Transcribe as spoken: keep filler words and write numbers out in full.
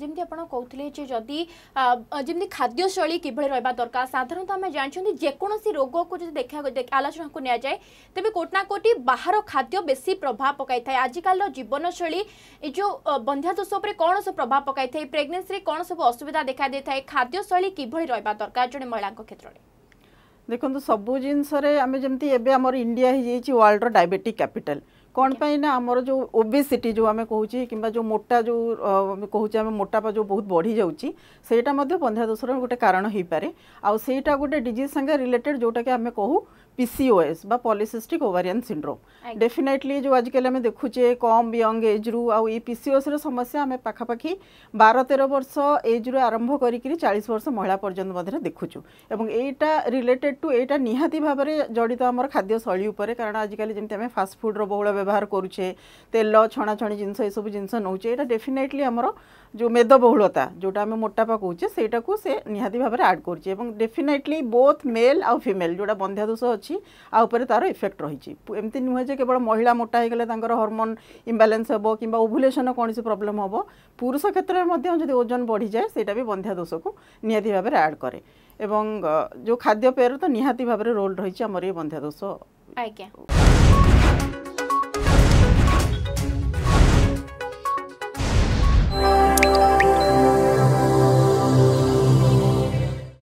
जिमती आपण कहउथिले जे जदी जिमती खाद्य शैली किभले रहबा दरकार साधारणत हम जानछन जे कोनोसी रोग को जे देखा आलोचना को न्या जाय तबे कोटना कोटी बाहर खाद्य बेसी प्रभाव पकाई थाय आजिकल जीवन शैली ए जो बंध्या दोष पर कोन सब प्रभाव पकाई थाय प्रेगनेंसी रे कोन सब असुविधा देखा दे थाय खाद्य शैली किभले रहबा दरकार जने महिला को क्षेत्र रे देखंतु सब जिंस रे हम जेमती एबे हमर इंडिया हि जेची वर्ल्ड रो डायबिटिक कैपिटल कौन पाई ना आमर जो ओबेसीटी जो आम कहे कि जो मोटा जो कहे आम मोटापा जो बहुत बढ़ी जाटा बंध्या दोष गोटे कारण हो पारे आईटा गोटे डिजीज संगे रिलेटेड जोटा कि आम कहू पीसीओएस बा पॉलीसिस्टिक ओवारियन सिंड्रोम डेफिनेटली जो आजिकल आम देखुचे कम यंग एज रु आई पीसीओएस समस्या आम पाखापाखि बारह तेरह वर्ष एज रु आरंभ करी चालीस वर्ष महिला पर्यंत मध्य देखुचु एवं एटा रिलेटेड टू एटा निहाती भाव में जड़ित आमर खाद्य शैली उपरे कारण आजिकल जमी आम फास्टफुड बहुल व्यवहार करुचे तेल छणाछणी जिनस ये सब जिनस नौचे एटा डेफिनेटली आमर जो मेदबहुलता जोटा आम मोटापा कहे सेटा को से निहाती भाव में आड करुचे डेफिनेटली बोथ मेल आउ फीमेल जोटा बंध्या दोष आउपरे तार इफेक्ट रही एमती नुहे जे केवल महिला मोटा हो गले तांकर हार्मोन इम्बैलेंस होबो किबा ओव्युलेशन कोन से प्रॉब्लम होबो पुरुष क्षेत्र में मध्य जदि ओजन बढ़ी जाए सेटा भी बंध्या दोष को निहाती भाव में ऐड करे एवं जो खाद्य पेयर तो निहाती भाव में रोल रही आमर ये बंध्या दोष।